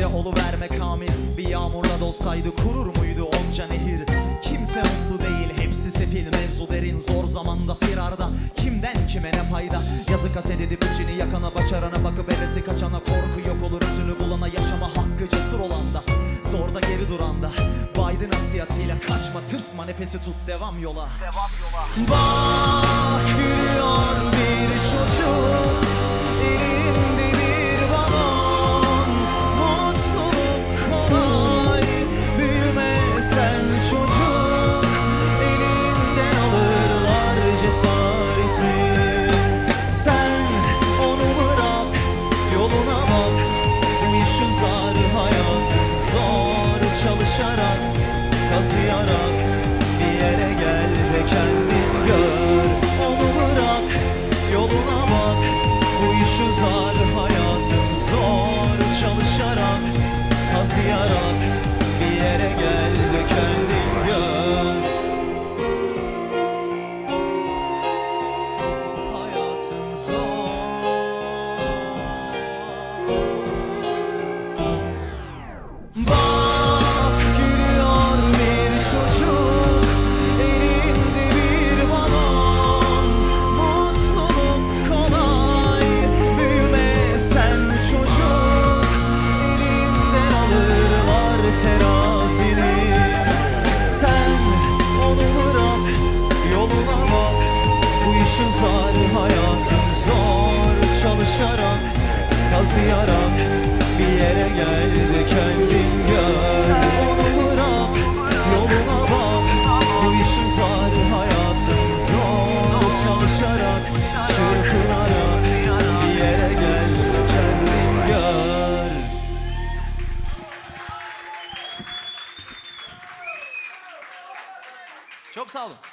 de oluverme kamil. Bir yağmurla dolsaydı kurur muydu onca nehir? Kimse mutlu değil, hepsi sefil. Mevzu derin, zor zamanda firarda. Kimden kime ne fayda? Yazık haset edip içini yakana, başarana bakıp hevesi kaçana. Korku yok olur üzünü bulana, yaşama hakkı cesur olanda, zorda geri duranda. Biden nasihatıyla kaçma, tırsma, nefesi tut, devam yola. Bak gülüyor bir çocuk, elinde bir balon. Mutluluk kolay, büyüme sen çocuk. Elinden alırlar cesareti. Sen onu bırak, yoluna bak. Bu iş uzar, hayatın zor. Çalışarak, kazıyarak bir yere gel de kendin gör. Onu bırak, yoluna bak. Bu iş uzar, hayatın zor. Çalışarak, kazıyarak bir yere gel de kendin gör. Hayatın zor. Terazini sen onu bırak, yoluna bak. Bu işin zor, hayatın zor. Çalışarak, kazıyarak bir yere gel de kendin gör. Onu bırak, yoluna bak. Bu işin zor, hayatın zor. Çalışarak, çırpınarak bir yere gel de kendin gör. Çok sağ olun.